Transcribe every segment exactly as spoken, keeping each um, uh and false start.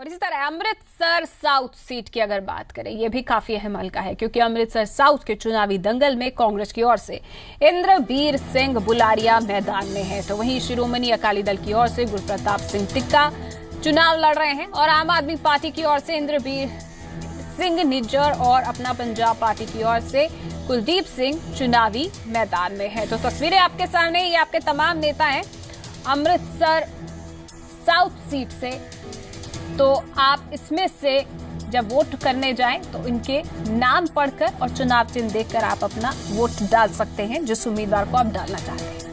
और इसी तरह अमृतसर साउथ सीट की अगर बात करें, यह भी काफी अहम हल्का है क्योंकि अमृतसर साउथ के चुनावी दंगल में कांग्रेस की ओर से इंद्रबीर सिंह बुलारिया मैदान में है, तो वहीं शिरोमणि अकाली दल की ओर से गुरप्रताप सिंह टिक्का चुनाव लड़ रहे हैं और आम आदमी पार्टी की ओर से इंद्रबीर सिंह निज्जर और अपना पंजाब पार्टी की ओर से कुलदीप सिंह चुनावी मैदान में है। तो तस्वीरें आपके सामने, ये आपके तमाम नेता हैं अमृतसर साउथ सीट से, तो आप इसमें से जब वोट करने जाएं तो इनके नाम पढ़कर और चुनाव चिन्ह देखकर आप अपना वोट डाल सकते हैं जिस उम्मीदवार को आप डालना चाहते हैं।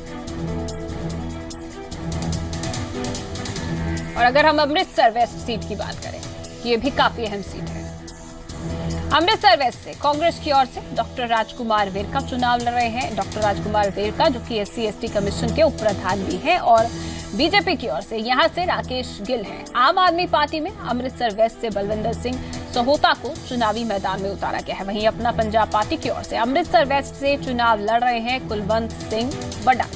और अगर हम अमृतसर वेस्ट सीट की बात करें, ये भी काफी अहम सीट है। अमृतसर वेस्ट से कांग्रेस की ओर से डॉक्टर राजकुमार वेरका चुनाव लड़ रहे हैं। डॉक्टर राजकुमार वेरका जो कि एससी एसटी कमीशन के उप प्रधान भी हैं, और बीजेपी की ओर से यहां से राकेश गिल हैं। आम आदमी पार्टी में अमृतसर वेस्ट से बलविंदर सिंह सहोता को चुनावी मैदान में उतारा गया है। वहीं अपना पंजाब पार्टी की ओर से अमृतसर वेस्ट से चुनाव लड़ रहे हैं कुलवंत सिंह बड्डा।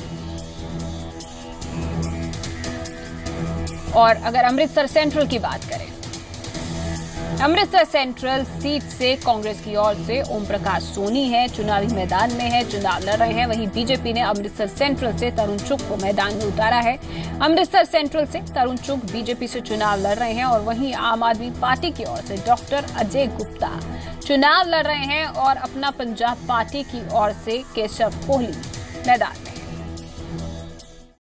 और अगर अमृतसर सेंट्रल की बात करें, अमृतसर सेंट्रल सीट से कांग्रेस की ओर से ओम प्रकाश सोनी है, चुनावी मैदान में है, चुनाव लड़ रहे हैं। वहीं बीजेपी ने अमृतसर सेंट्रल से तरुण चुग को मैदान में उतारा है। अमृतसर सेंट्रल से तरुण चुग बीजेपी से चुनाव लड़ रहे हैं, और वहीं आम आदमी पार्टी की ओर से डॉक्टर अजय गुप्ता चुनाव लड़ रहे हैं और अपना पंजाब पार्टी की ओर से केशव कोहली मैदान